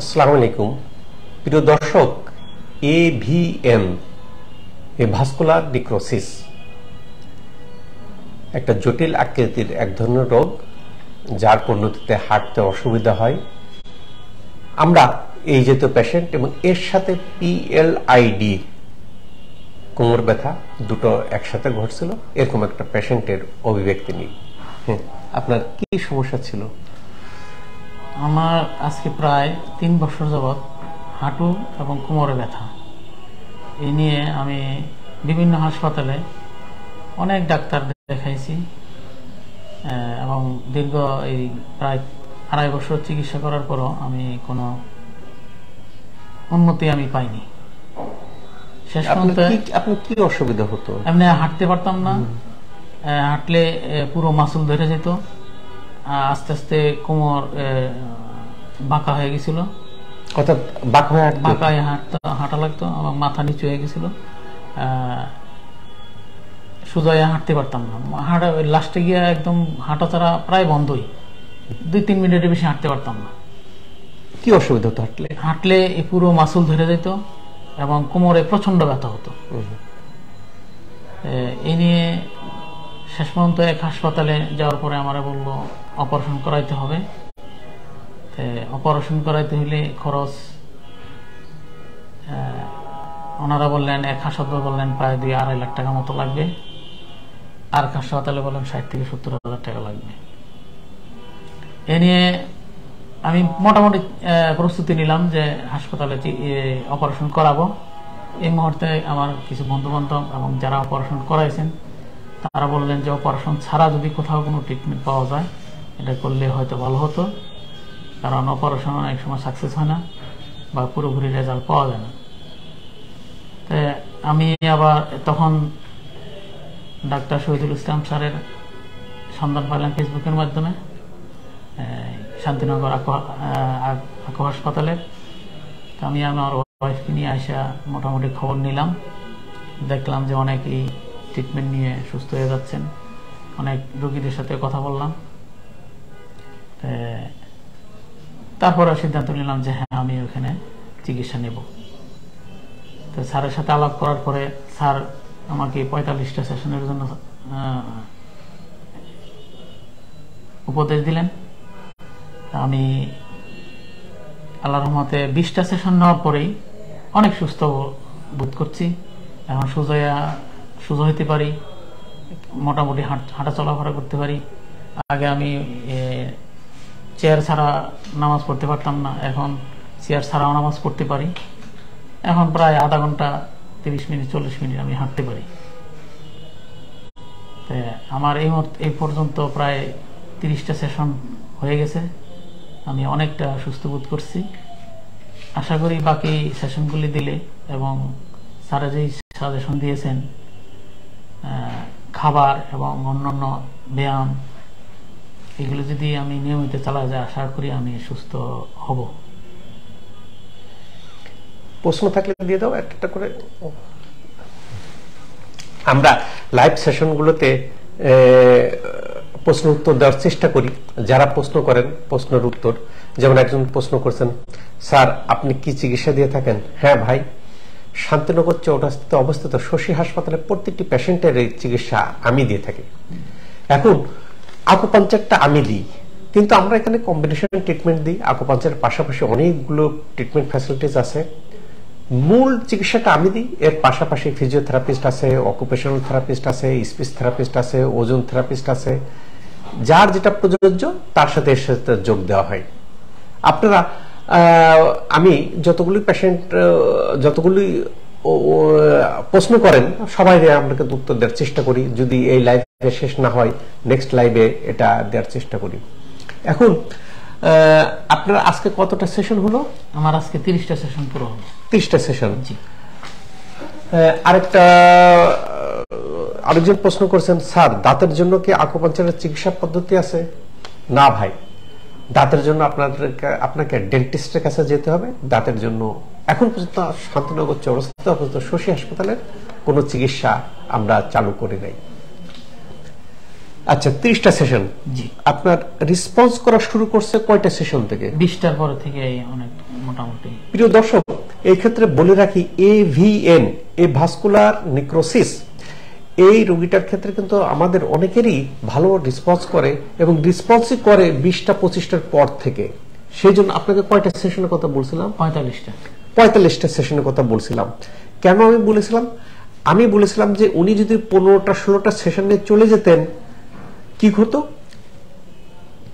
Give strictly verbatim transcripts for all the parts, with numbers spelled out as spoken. আসসালামুয়ালাইকুম প্রিয় দর্শক, AVN vascular necrosis একটা জটিল আকৃতির এক ধরনের রোগ, যার পরিণতিতে হাঁটতে অসুবিধা হয়। আমরা এই যেহেতু পেশেন্ট এবং এর সাথে পিএলআইডি কোমর ব্যথা দুটো একসাথে ঘটছিল, এরকম একটা পেশেন্টের অভিব্যক্তি নিই। হ্যাঁ, আপনার কি সমস্যা ছিল? আমার আজকে প্রায় তিন বছর যাবৎ হাঁটু এবং কোমরে ব্যথা, এই নিয়ে আমি বিভিন্ন হাসপাতালে অনেক ডাক্তার দেখাইছি এবং দীর্ঘ এই প্রায় আড়াই বছর চিকিৎসা করার পরও আমি কোনো উন্নতি আমি পাইনি। শেষ পর্যন্ত আপনি কি অসুবিধা হতো? এমনি হাঁটতে পারতাম না, হাঁটলে পুরো মাসুল ধরে যেত, আস্তে আস্তে কোমর বাঁকা হয়ে গেছিল, অর্থাৎ বাঁকায় হাঁটা লাগতো এবং মাথা নিচু হয়ে গেছিল, সোজায় হাঁটতে পারতাম না। হাঁটা লাস্টে গিয়ে একদম হাঁটা ছাড়া প্রায় বন্ধই, দুই তিন মিনিটের বেশি হাঁটতে পারতাম না। কি অসুবিধা হতো? হাঁটলে হাঁটলে পুরো মাসুল ধরে যেত এবং কোমরে প্রচন্ড ব্যথা হতো। এই নিয়ে শেষ পর্যন্ত এক হাসপাতালে যাওয়ার পরে আমার বললো অপারেশন করাইতে হবে। অপারেশন করাইতে হলে খরচ ওনারা বললেন, এক হাসপাতাল বললেন প্রায় দুই আড়াই লাখ টাকা মতো লাগবে, আর এক হাসপাতালে বললেন ষাট থেকে সত্তর হাজার টাকা লাগবে। এ নিয়ে আমি মোটামুটি প্রস্তুতি নিলাম যে হাসপাতালে অপারেশন করাবো। এই মুহূর্তে আমার কিছু বন্ধুবান্ধব এবং যারা অপারেশন করাইছেন তারা বললেন যে অপারেশন ছাড়া যদি কোথাও কোনো ট্রিটমেন্ট পাওয়া যায় এটা করলে হয়তো ভালো হতো, কারণ অপারেশন অনেক সময় সাকসেস হয় না বা পুরোপুরি রেজাল্ট পাওয়া যায় না। তাই আমি আবার তখন ডাক্তার শহীদুল ইসলাম স্যারের সন্ধান পেলাম ফেসবুকের মাধ্যমে, শান্তিনগর আকো হাসপাতালে। তো আমি আমার ওয়াইফকে নিয়ে আসা মোটামুটি খবর নিলাম, দেখলাম যে অনেকেই ট্রিটমেন্ট নিয়ে সুস্থ হয়ে যাচ্ছেন, অনেক রোগীদের সাথে কথা বললাম। তারপরে সিদ্ধান্ত নিলাম যে হ্যাঁ, আমি ওখানে চিকিৎসা নেব। তো স্যারের সাথে আলাপ করার পরে স্যার আমাকে পঁয়তাল্লিশটা সেশনের জন্য উপদেশ দিলেন। আমি আল্লাহর রহমতে বিশটা সেশন নেওয়ার পরেই অনেক সুস্থ বোধ করছি, এখন সোজা সোজা হইতে পারি, মোটামুটি হাঁটা চলাফেরা করতে পারি। আগে আমি চেয়ার ছাড়া নামাজ পড়তে পারতাম না, এখন চেয়ার ছাড়াও নামাজ পড়তে পারি। এখন প্রায় আধা ঘন্টা তিরিশ মিনিট চল্লিশ মিনিট আমি হাঁটতে পারি। আমার এই এই পর্যন্ত প্রায় তিরিশটা সেশন হয়ে গেছে, আমি অনেকটা সুস্থ বোধ করছি। আশা করি বাকি সেশনগুলি দিলে এবং স্যারা যেই সাজেশন দিয়েছেন খাবার এবং অন্যান্য ব্যায়াম, এগুলো যদি আমি নিয়মিত চালা যায় আশা করি আমি সুস্থ হব। প্রশ্ন থাকলে দিয়ে দাও একটা করে। আমরা লাইভ সেশনগুলোতে প্রশ্ন উত্তর দেওয়ার চেষ্টা করি, যারা প্রশ্ন করেন প্রশ্নের উত্তর। যেমন একজন প্রশ্ন করছেন, স্যার আপনি কি চিকিৎসা দিয়ে থাকেন? হ্যাঁ ভাই, শান্তিনগর চৌরাস্তাতে অবস্থিত শশী হাসপাতালে প্রত্যেকটি পেশেন্টের এই চিকিৎসা আমি দিয়ে থাকি। এখন আকুপাঞ্চারটা আমি দিই, কিন্তু আমরা এখানে কম্বিনেশন ট্রিটমেন্ট দিই। আকুপাঞ্চারের পাশাপাশি অনেকগুলো ট্রিটমেন্ট ফ্যাসিলিটিস আছে। মূল চিকিৎসাটা আমি দিই, এর পাশাপাশি ফিজিওথেরাপিস্ট আছে, অকুপেশনাল থেরাপিস্ট আছে, স্পিচ থেরাপিস্ট আছে, ওজন থেরাপিস্ট আছে, যার যেটা প্রযোজ্য তার সাথে এর সাথে যোগ দেওয়া হয়। আপনারা আমি যতগুলি পেশেন্ট যতগুলি প্রশ্ন করেন সবাই আমরা উত্তর দেওয়ার চেষ্টা করি। যদি এই লাইভে শেষ না হয় নেক্সট লাইভে এটা দেওয়ার চেষ্টা করি। এখন আপনার আজকে কতটা সেশন হলো? আমার আজকে তিরিশটা সেশন পুরো হলো। তিরিশটা সেশন। আরেকটা আরেকজন প্রশ্ন করছেন, স্যার দাঁতের জন্য কি আকুপাঞ্চারের চিকিৎসা পদ্ধতি আছে? না ভাই, দাঁতের জন্য আপনার আপনাকে ডেন্টিস্টের কাছে যেতে হবে। দাঁতের জন্য এখন পর্যন্ত শান্তিনগর চৌরাস্তা পর্যন্ত শশী হাসপাতালের কোনো চিকিৎসা আমরা চালু করি নাই। আচ্ছা, ত্রিশটা সেশন। আপনার রেসপন্স করা শুরু করছে কয়টা সেশন থেকে? বিশটার পরে থেকে অনেক মোটামুটি। প্রিয় দর্শক, এই ক্ষেত্রে বলে রাখি এভিএন এ ভাস্কুলার নেক্রোসিস এই রোগীটার ক্ষেত্রে কিন্তু আমাদের অনেকেরই ভালো রেসপন্স করে এবং রেসপন্সই করে বিশটা পঁচিশটার পর থেকে। সেই জন্য আপনাকে কয়টা সেশনের কথা বলছিলাম? পঁয়তাল্লিশটা। পঁয়তাল্লিশটা সেশনের কথা বলছিলাম। কেন আমি বলেছিলাম? আমি বলেছিলাম যে উনি যদি পনেরোটা ষোলোটা সেশনে চলে যেতেন কি হতো,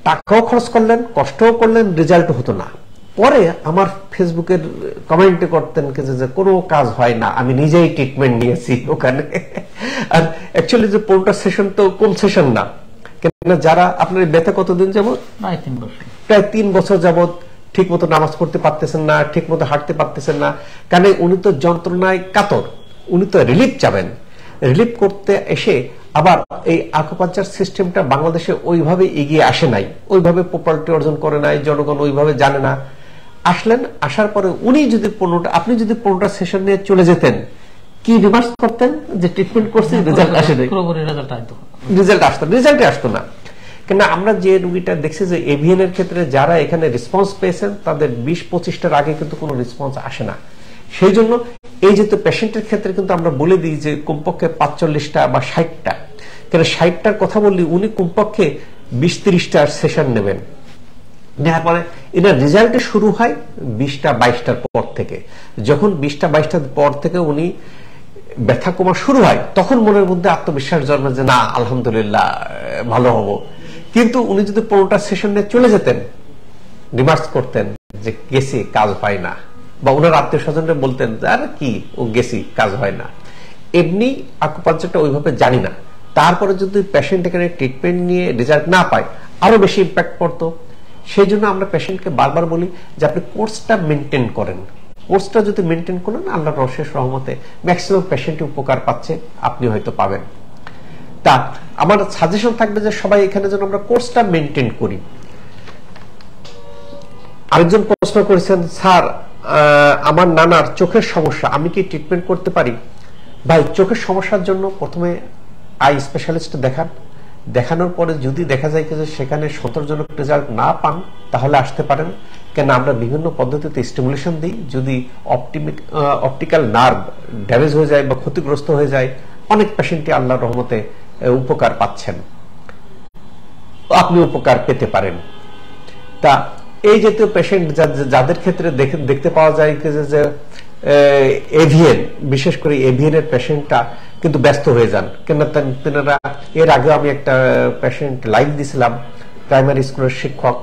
টাকাও খরচ করলেন, কষ্টও করলেন, রেজাল্ট হতো না। পরে আমার ফেসবুকের কমেন্টে করতেন যে কোনো কাজ হয় না, আমি নিজেই ট্রিটমেন্ট নিয়েছি ওখানে। আর অ্যাকচুয়ালি যে পনেরোটা সেশন তো কম সেশন না, কেননা যারা আপনার ব্যথা কতদিন যাবত? প্রায় তিন বছর। প্রায় তিন বছর যাবত ঠিক মতো নামাজ পড়তে পারতেছেন না, ঠিক মতো হাঁটতে পারতেছেন না, কারণ উনি তো যন্ত্রণায় কাতর, উনি তো রিলিফ চাবেন। রিলিফ করতে এসে আবার এই আকুপাঞ্চার সিস্টেমটা বাংলাদেশে ওইভাবে এগিয়ে আসে নাই, ওইভাবে পপুলারিটি অর্জন করে নাই, জনগণ ওইভাবে জানে না। আসলেন, আসার পরে উনি যদি পনেরোটা আপনি যদি পনেরোটা সেশন নিয়ে চলে যেতেন কি রিভার্স করতেন যে ট্রিটমেন্ট করছি, রেজাল্ট আসে নাই, রেজাল্ট আসতো রেজাল্টে আসতো না। কেননা আমরা যে রুগীটা দেখছি যে এভিএন এর ক্ষেত্রে যারা এখানে রেসপন্স পেয়েছেন তাদের বিশ পঁচিশটার আগে কিন্তু কোনো রেসপন্স আসে না। সেই জন্য এই যে পেশেন্টের ক্ষেত্রে কিন্তু আমরা বলে দিই যে কমপক্ষে পাঁচচল্লিশটা বা ষাটটা, কেন ষাটটার কথা বললি উনি কমপক্ষে বিশ ত্রিশটা সেশন নেবেন। নেওয়ার পরে এটা রেজাল্টে শুরু হয় বিশটা বাইশটার পর থেকে। যখন বিশটা বাইশটার পর থেকে উনি ব্যথা কমা শুরু হয় তখন মনের মধ্যে আত্মবিশ্বাস জন্মে যে না আলহামদুলিল্লাহ ভালো হব। কিন্তু উনি যদি পনেরোটা সেশনে চলে যেতেন রিমার্স করতেন যে গেছি কাজ হয় না, বা ওনার আত্মীয় স্বজনরা বলতেন আর কি ও গেছি কাজ হয় না। এমনি আকুপাঞ্চারটা ওইভাবে জানি না। তারপরে যদি পেশেন্ট এখানে ট্রিটমেন্ট নিয়ে রেজাল্ট না পায় আরো বেশি ইম্প্যাক্ট পড়তো। সেই জন্য আমরা পেশেন্টকে বারবার বলি যে আপনি কোর্সটা মেনটেন করেন। কোর্সটা যদি মেনটেন করেন আল্লাহর অশেষ রহমতে ম্যাক্সিমাম পেশেন্টই উপকার পাচ্ছে, আপনি হয়তো পাবেন। তা আমার সাজেশন থাকবে যে সবাই এখানে যেন আমরা কোর্সটা মেনটেন করি। আরেকজন প্রশ্ন করেছেন, স্যার আমার নানার চোখের সমস্যা, আমি কি ট্রিটমেন্ট করতে পারি? ভাই, চোখের সমস্যার জন্য প্রথমে আই স্পেশালিস্ট দেখান। দেখানোর পরে যদি দেখা যায় যে সেখানে সন্তোষজনক রেজাল্ট না পান তাহলে আসতে পারেন। কেন আমরা বিভিন্ন পদ্ধতিতে স্টিমুলেশন দিই। যদি অপটিমিক অপটিক্যাল নার্ভ ড্যামেজ হয়ে যায় বা ক্ষতিগ্রস্ত হয়ে যায় অনেক পেশেন্টই আল্লাহর রহমতে উপকার পাচ্ছেন, আপনি উপকার পেতে পারেন। তা এই জাতীয় পেশেন্ট যাদের ক্ষেত্রে দেখতে পাওয়া যায় যে এভিএন, বিশেষ করে এভিএন এর পেশেন্টটা কিন্তু ব্যস্ত হয়ে যান। কেননা তেনারা এর আগে আমি একটা পেশেন্ট লাইভ দিয়েছিলাম, প্রাইমারি স্কুলের শিক্ষক,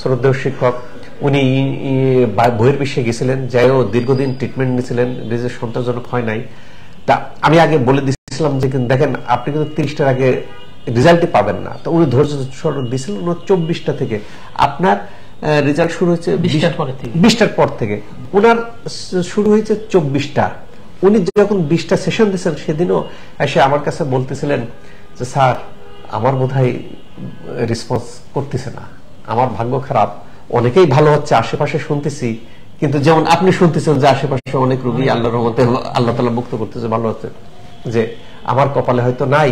শ্রদ্ধেয় শিক্ষক, উনি বহির্বিশ্বে গেছিলেন, যাইও দীর্ঘদিন ট্রিটমেন্ট নিয়েছিলেন, রেজাল্ট সন্তোষজনক হয় নাই। তা আমি আগে বলে দিয়েছিলাম যে দেখেন আপনি কিন্তু তিরিশটার আগে রেজাল্টই পাবেন না। তো উনি ধৈর্য দিয়েছিলেন, উনি চব্বিশটা থেকে আপনার রেজাল্ট শুরু হয়েছে বিশটার পর থেকে, ওনার শুরু হয়েছে চব্বিশটা। উনি যখন বিশটা সেশন দিয়েছেন সেদিনও এসে আমার কাছে বলতেছিলেন যে স্যার আমার বোধহয় রেসপন্স করতেছে না, আমার ভাগ্য খারাপ, অনেকেই ভালো হচ্ছে আশেপাশে শুনতেছি, কিন্তু যেমন আপনি শুনতেছেন যে আশেপাশে অনেক রোগী আল্লাহর রহমতে আল্লাহ তাআলা মুক্ত করতেছে, ভালো হচ্ছে, যে আমার কপালে হয়তো নাই।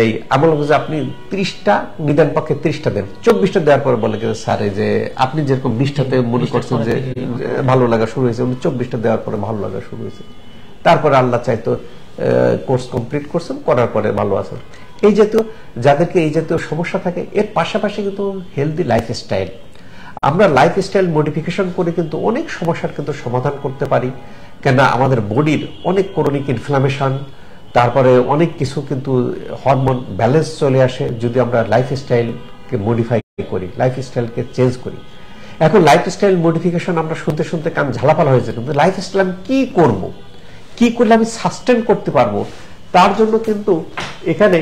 এই আমার যে আপনি ত্রিশটা নিদান পক্ষে ত্রিশটা দেন, চব্বিশটা দেওয়ার পরে বলে গেছে স্যার এই যে আপনি যেরকম বিশটাতে মনে করছেন যে ভালো লাগা শুরু হয়েছে, উনি চব্বিশটা দেওয়ার পরে ভালো লাগা শুরু হয়েছে। তারপরে আল্লাহ চাইতো কোর্স কমপ্লিট করছেন, করার পরে ভালো আছেন। এই জাতীয় যাদেরকে এই জাতীয় সমস্যা থাকে, এর পাশাপাশি কিন্তু হেলদি লাইফস্টাইল, আমরা লাইফস্টাইল মডিফিকেশন করে কিন্তু অনেক সমস্যার কিন্তু সমাধান করতে পারি। কেননা আমাদের বডির অনেক ক্রনিক ইনফ্লামেশন, তারপরে অনেক কিছু কিন্তু হরমোন ব্যালেন্স চলে আসে যদি আমরা লাইফস্টাইলকে মডিফাই করি, লাইফস্টাইলকে চেঞ্জ করি। এখন লাইফস্টাইল মডিফিকেশন আমরা শুনতে শুনতে কান ঝালাপালা হয়ে যায়, কিন্তু লাইফস্টাইল আমি কি করব, কি করলে আমি সাস্টেন করতে পারবো, তার জন্য কিন্তু এখানে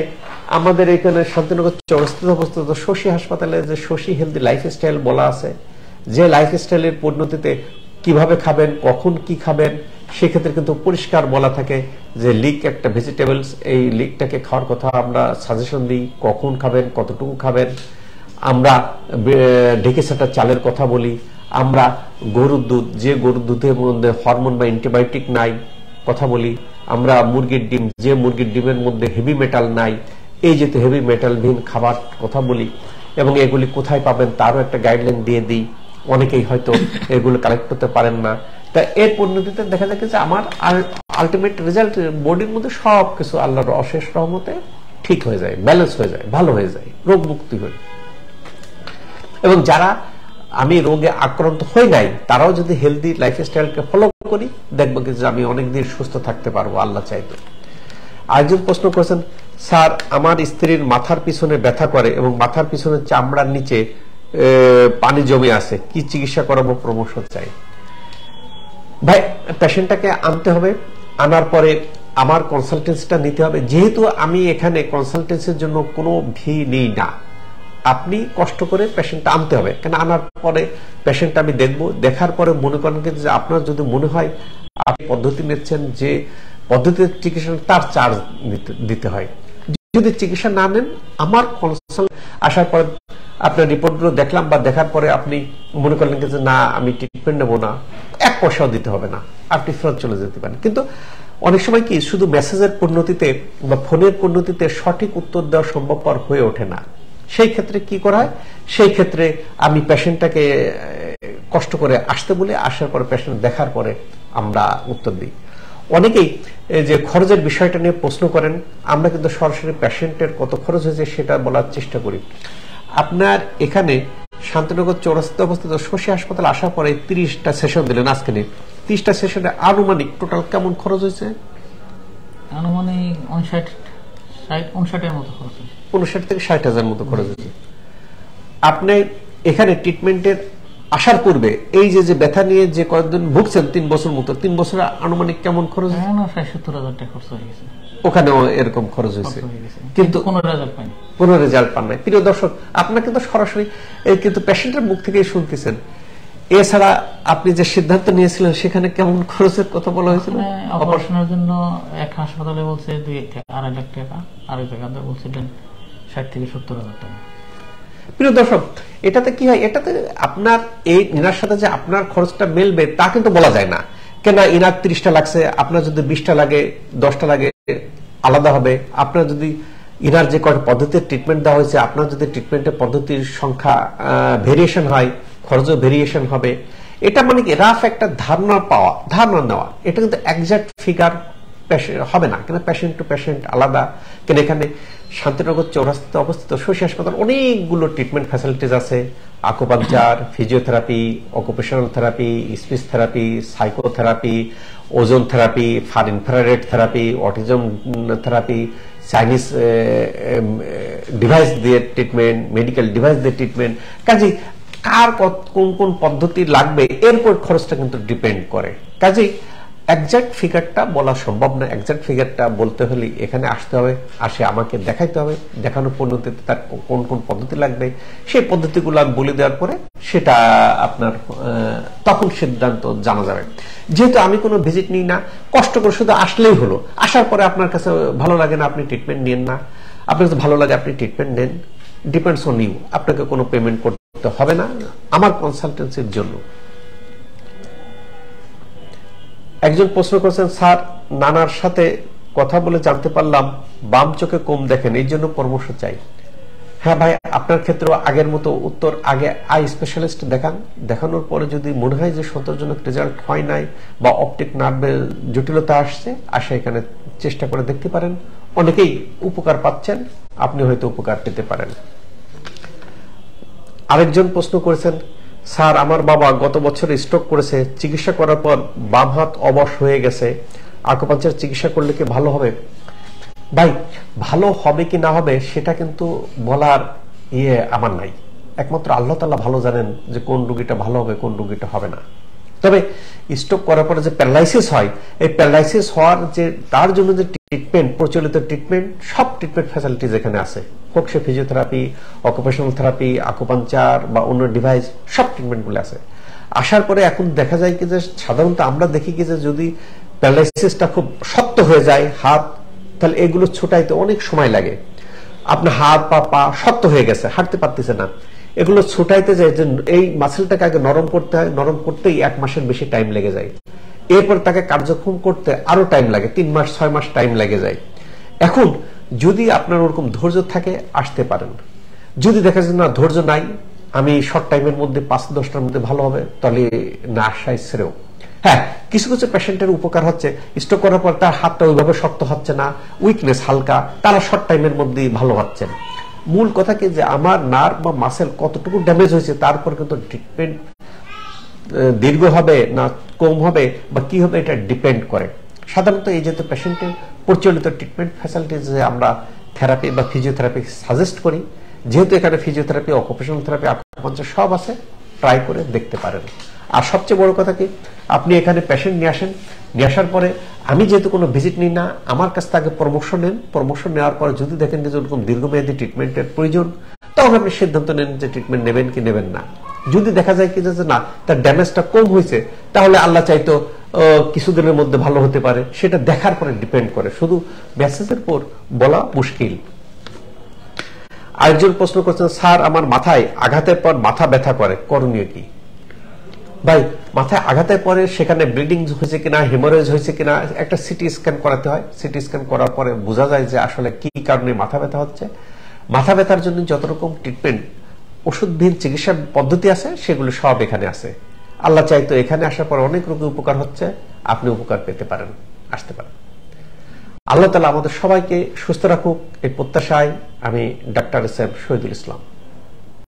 আমাদের এখানে শান্তিনগর চৌরাস্তাতে অবস্থিত শশী হাসপাতালে যে শশী হেলদি লাইফস্টাইল বলা আছে, যে লাইফস্টাইলের পরিণতিতে কিভাবে খাবেন, কখন কি খাবেন, সেক্ষেত্রে কিন্তু পরিষ্কার বলা থাকে যে লিক একটা ভেজিটেবলস, এই লিকটাকে খাওয়ার কথা আমরা সাজেশন দিই, কখন খাবেন, কতটুকু খাবেন। আমরা ঢেকে সেটা চালের কথা বলি, আমরা গরুর দুধ, যে গরুর দুধের মধ্যে হরমোন বা অ্যান্টিবায়োটিক নাই কথা বলি, আমরা মুরগির ডিম, যে মুরগির ডিমের মধ্যে হেভি মেটাল নাই, এই যেহেতু হেভি মেটাল ভিন খাবার কথা বলি, এবং এগুলি কোথায় পাবেন তারও একটা গাইডলাইন দিয়ে দিই। অনেকেই হয়তো এগুলো কালেক্ট করতে পারেন না। তা এর পরিণতিতে দেখা যাচ্ছে যে আমার আলটিমেট রেজাল্ট বডির মধ্যে সব কিছু আল্লাহর অশেষ রহমতে ঠিক হয়ে যায়, ব্যালেন্স হয়ে যায়, ভালো হয়ে যায়, রোগ মুক্তি হয়। এবং যারা আমি রোগে আক্রান্ত হই নাই তারাও যদি হেলদি লাইফস্টাইলকে ফলো করি দেখবো যে আমি অনেকদিন সুস্থ থাকতে পারবো আল্লাহ চাইতে। আরেকজন প্রশ্ন করেছেন, স্যার আমার স্ত্রীর মাথার পিছনে ব্যথা করে এবং মাথার পিছনে চামড়ার নিচে পানি জমে আছে, কি চিকিৎসা করাবো, পরামর্শ চাই। ভাই পেশেন্টটাকে আনতে হবে, আনার পরে আমার কনসালটেন্সিটা নিতে হবে। যেহেতু আমি এখানে কনসালটেন্সির জন্য কোনো ভি নেই না, আপনি কষ্ট করে পেশেন্টটা আনতে হবে। কেন আনার পরে পেশেন্টটা আমি দেখবো, দেখার পরে মনে করেন যে আপনার যদি মনে হয় আপনি পদ্ধতি নিচ্ছেন, যে পদ্ধতির চিকিৎসা তার চার্জ দিতে হয়। যদি চিকিৎসা না নেন আমার কনসাল আসার পরে আপনার রিপোর্টগুলো দেখলাম বা দেখার পরে আপনি মনে করলেন যে না আমি ট্রিটমেন্ট নেবো না, এক পয়সাও দিতে হবে না, আপনি ফেরত চলে যেতে পারেন। কিন্তু অনেক সময় কি শুধু মেসেজের পরিণতিতে বা ফোনের পরিণতিতে সঠিক উত্তর দেওয়া সম্ভবপর হয়ে ওঠে না। সেই ক্ষেত্রে কি করা হয়, সেই ক্ষেত্রে আমি পেশেন্টটাকে কষ্ট করে আসতে বলে আসার পরে পেশেন্ট দেখার পরে আমরা উত্তর দিই। অনেকেই যে খরচের বিষয়টা নিয়ে প্রশ্ন করেন, আমরা কিন্তু সরাসরি পেশেন্টের কত খরচ হয়েছে সেটা বলার চেষ্টা করি। আপনার এখানে শান্তিনগর চৌরাস্তাতে অবস্থিত শশী হাসপাতাল আসার পরে তিরিশটা সেশন দিলেন আজকে নিয়ে, তিরিশটা সেশনে আনুমানিক টোটাল কেমন খরচ হয়েছে? আনুমানিক উনষাট থেকে ষাট হাজার মতো খরচ হয়েছে। আপনি এখানে ট্রিটমেন্টের আসার পূর্বে এই যে যে ব্যথা নিয়ে যে কয়েকদিন ভুগছেন তিন বছর মতো, তিন বছরে আনুমানিক কেমন খরচ হয়েছে? ষাট সত্তর হাজার টাকা খরচ হয়ে গেছে। ওখানেও এরকম খরচ হয়েছে কিন্তু কোনো রেজাল্ট পাইনি, কোনো রেজাল্ট পান নাই। প্রিয় দর্শক আপনারা কিন্তু সরাসরি কিন্তু পেশেন্টের মুখ থেকেই শুনতেছেন। এছাড়া আপনি যে সিদ্ধান্ত নিয়েছিলেন সেখানে কেমন খরচের কথা বলা হয়েছিল? অপারেশনের জন্য এক হাসপাতালে বলছে দুই থেকে আড়াই লাখ টাকা, আরেক জায়গাতে বলছিলেন ষাট থেকে সত্তর হাজার টাকা। প্রিয় দর্শক এটাতে কি হয়, এটাতে আপনার এই নিনার সাথে যে আপনার খরচটা মেলবে তা কিন্তু বলা যায় না। কেন ইনার ত্রিশটা লাগছে, আপনার যদি বিশটা লাগে, দশটা লাগে আলাদা হবে। আপনার যদি ইনার যে কয়েক পদ্ধতির ট্রিটমেন্ট দেওয়া হয়েছে, আপনার যদি ট্রিটমেন্টের পদ্ধতির সংখ্যা ভেরিয়েশন হয় খরচও ভেরিয়েশন হবে। এটা মানে কি রাফ একটা ধারণা পাওয়া, ধারণা নেওয়া, এটা কিন্তু একজ্যাক্ট ফিগার হবে না। কেন পেশেন্ট টু পেশেন্ট আলাদা। কেন এখানে শান্তিনগর চৌরাস্তাতে অবস্থিত শশী হাসপাতাল অনেকগুলো ট্রিটমেন্ট ফ্যাসিলিটিস আছে, acupuncture, physiotherapy, occupational therapy, speech therapy, psychotherapy, ozone therapy, far infrared therapy, autism therapy, Chinese device দিয়ে ট্রিটমেন্ট, মেডিকেল ডিভাইস দিয়ে ট্রিটমেন্ট। কাজেই কার কোন কোন পদ্ধতি লাগবে এরপর খরচটা কিন্তু ডিপেন্ড করে। কাজেই একজ্যাক্ট ফিগারটা বলা সম্ভব না। একজ্যাক্ট ফিগারটা বলতে হলে এখানে আসতে হবে, আসে আমাকে দেখাইতে হবে, দেখানোর পদ্ধতিতে তার কোন কোন পদ্ধতি লাগবে সেই পদ্ধতিগুলো আমি বলে দেওয়ার পরে সেটা আপনার তখন সিদ্ধান্ত জানা যাবে। যেহেতু আমি কোনো ভিজিট নিই না, কষ্ট করে শুধু আসলেই হলো। আসার পরে আপনার কাছে ভালো লাগে না, আপনি ট্রিটমেন্ট নেন না, আপনার কাছে ভালো লাগে আপনি ট্রিটমেন্ট নেন, ডিপেন্ডস অন ইউ। আপনাকে কোনো পেমেন্ট করতে হবে না আমার কনসালটেন্সির জন্য। একজন প্রশ্ন করেছেন, স্যার নানার সাথে কথা বলে জানতে পারলাম বাম চোখে কম দেখেন, এই জন্য পরামর্শ চাই। হ্যাঁ ভাই আপনার ক্ষেত্রে আগের মতো উত্তর, আগে আই স্পেশালিস্ট দেখান। দেখানোর পরে যদি মনে হয় যে সন্তোষজনক রেজাল্ট হয় নাই বা অপটিক নার্ভের জটিলতা আসছে, আসে এখানে চেষ্টা করে দেখতে পারেন। অনেকেই উপকার পাচ্ছেন, আপনি হয়তো উপকার পেতে পারেন। আরেকজন প্রশ্ন করেছেন, স্যার আমার বাবা গত বছর স্ট্রোক করেছে, চিকিৎসা করার পর বাম হাত অবশ হয়ে গেছে, আকুপাংচার চিকিৎসা করলে কি ভালো হবে? ভাই ভালো হবে কি না হবে সেটা কিন্তু বলার ইয়ে আমার নাই, একমাত্র আল্লাহ তাআলা ভালো জানেন যে কোন রোগীটা ভালো হবে কোন রোগীটা হবে না। তবে স্ট্রোক করার পরে যে প্যারালাইসিস হয়, এই প্যারালাইসিস হওয়ার যে তার জন্য যে ট্রিটমেন্ট প্রচলিত ট্রিটমেন্ট সব ট্রিটমেন্ট ফ্যাসিলিটিস এখানে আছে, হোক সে ফিজিওথেরাপি, অকুপেশনাল থেরাপি, আকুপাংচার বা অন্য ডিভাইস, সব ট্রিটমেন্টগুলো আছে। আসার পরে এখন দেখা যায় কি যে সাধারণত আমরা দেখি কি যে যদি প্যারালাইসিসটা খুব শক্ত হয়ে যায় হাত, তাহলে এগুলো ছোটাইতে অনেক সময় লাগে। আপনার হাত পা পা শক্ত হয়ে গেছে, হাঁটতে পারতেছে না, এগুলো ছোটাইতে যায় যে এই মাসেলটাকে আগে নরম করতে হয়, নরম করতেই এক মাসের বেশি টাইম লেগে যায়। এরপর তাকে কার্যক্ষম করতে আরো টাইম লাগে, তিন মাস ছয় মাস টাইম লেগে যায়। এখন যদি আপনার ওরকম ধৈর্য থাকে আসতে পারেন, যদি দেখা যায় না ধৈর্য নাই আমি শর্ট টাইমের মধ্যে পাঁচ দশটার মধ্যে ভালো হবে, তাহলে না আসাই শ্রেয়। হ্যাঁ, কিছু কিছু পেশেন্টের উপকার হচ্ছে, স্ট্রোক করার পর তার হাতটা ওইভাবে শক্ত হচ্ছে না, উইকনেস হালকা, তারা শর্ট টাইমের মধ্যেই ভালো হচ্ছেন। মূল কথা কি, যে আমার নার্ভ বা মাসেল কতটুকু ড্যামেজ হয়েছে তারপর কিন্তু ট্রিটমেন্ট দীর্ঘ হবে না কম হবে বা কি হবে এটা ডিপেন্ড করে। সাধারণত এই যেহেতু পেশেন্টের প্রচলিত ট্রিটমেন্ট ফ্যাসিলিটিস আমরা থেরাপি বা ফিজিওথেরাপি সাজেস্ট করি, যেহেতু এখানে ফিজিওথেরাপি, অকুপেশনাল থেরাপি, আকুপাঙ্কচার সব আছে, ট্রাই করে দেখতে পারেন। আর সবচেয়ে বড় কথা কি, আপনি এখানে পেশেন্ট নিয়ে আসেন, নিয়ে আসার পরে আমি যেহেতু কোনো ভিজিট নিই না, আমার কাছ থেকে পরামর্শ নেন, পরামর্শ নেওয়ার পরে যদি দেখেন যে এরকম দীর্ঘমেয়াদী ট্রিটমেন্টের প্রয়োজন, তখন আপনি সিদ্ধান্ত নেন যে ট্রিটমেন্ট নেবেন কি নেবেন না। যদি দেখা যায় কি যে না তার ড্যামেজটা কম হয়েছে, তাহলে আল্লাহ চাইতো কিছুদিনের মধ্যে ভালো হতে পারে, সেটা দেখার পরে ডিপেন্ড করে, শুধু মেসেজের পর বলা মুশকিল। আরেকজন প্রশ্ন করছেন, স্যার আমার মাথায় আঘাতের পর মাথা ব্যথা করে, করণীয় কি? ভাই, মাথায় আঘাতের পরে সেখানে ব্লিডিং হয়েছে কিনা, হেমোরেজ হয়েছে কিনা একটা সিটি স্ক্যান করাতে হয়। সিটি স্ক্যান করার পরে বোঝা যায় যে আসলে কি কারণে মাথা ব্যথা হচ্ছে। মাথা ব্যথার জন্য যত রকম ট্রিটমেন্ট, ওষুধবিহীন চিকিৎসা পদ্ধতি আছে, সেগুলো সব এখানে আছে। আল্লাহ চাইতো এখানে আসার পর অনেক রোগী উপকার হচ্ছে, আপনি উপকার পেতে পারেন, আসতে পারেন। আল্লাহ তাআলা আমাদের সবাইকে সুস্থ রাখুক, এই প্রত্যাশায় আমি ডাক্তার এস এম শহীদুল ইসলাম।